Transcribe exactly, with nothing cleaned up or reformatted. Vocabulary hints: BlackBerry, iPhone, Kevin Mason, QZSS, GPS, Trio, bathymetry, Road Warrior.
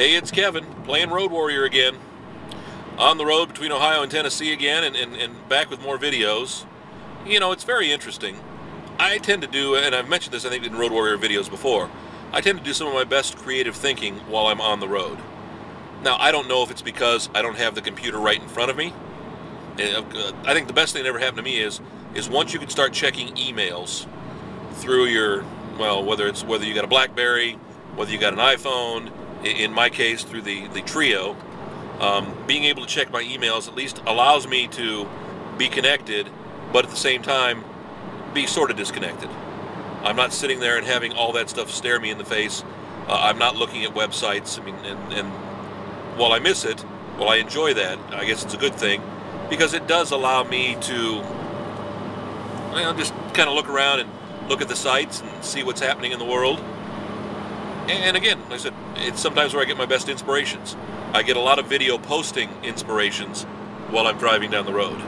Hey, it's Kevin, playing Road Warrior again. On the road between Ohio and Tennessee again, and, and, and back with more videos. You know, it's very interesting. I tend to do, and I've mentioned this, I think, in Road Warrior videos before, I tend to do some of my best creative thinking while I'm on the road. Now, I don't know if it's because I don't have the computer right in front of me. I think the best thing that ever happened to me is, is once you can start checking emails through your, well, whether it's, whether you got a BlackBerry, whether you got an iPhone, in my case, through the, the Trio, um, being able to check my emails at least allows me to be connected, but at the same time, be sort of disconnected. I'm not sitting there and having all that stuff stare me in the face. Uh, I'm not looking at websites. I mean, and, and while I miss it, while I enjoy that, I guess it's a good thing, because it does allow me to, you know, just kind of look around and look at the sites and see what's happening in the world. And again, like I said, it's sometimes where I get my best inspirations. I get a lot of video posting inspirations while I'm driving down the road.